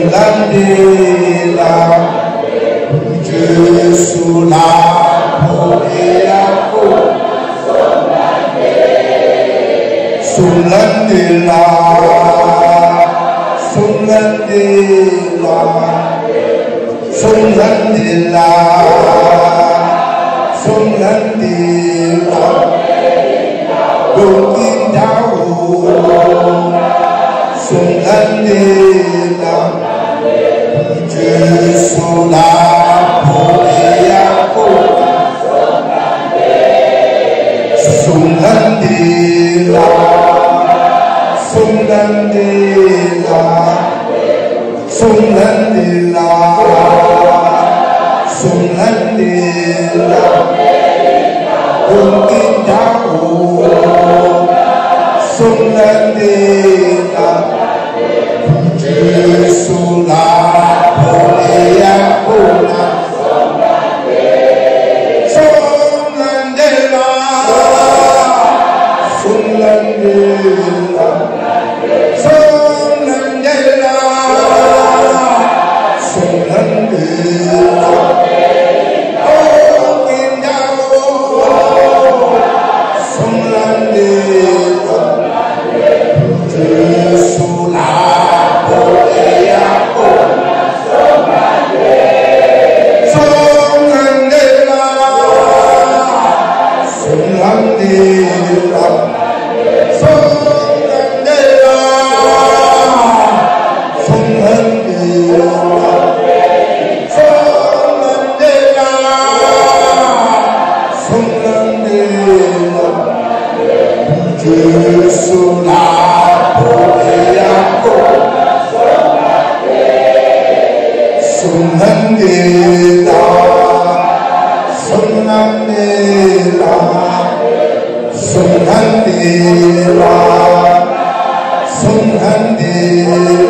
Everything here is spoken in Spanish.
Somlandlela, Jesu lapho eyakhona somlandlela, somlandlela, somlandlela, somlandlela, somlandlela, yonke indawo. Somlandlela, Jesu lapho eyakhona somlandlela, somlandlela, somlandlela, somlandlela, yonke indawo somlandlela. Jesu lapho eyakhona somlandlela, somlandlela, somlandlela, somlandlela, oh indawo somlandlela, Jesu Jesu lapho eyakhona somlandlela, somlandlela, somlandlela, somlandlela.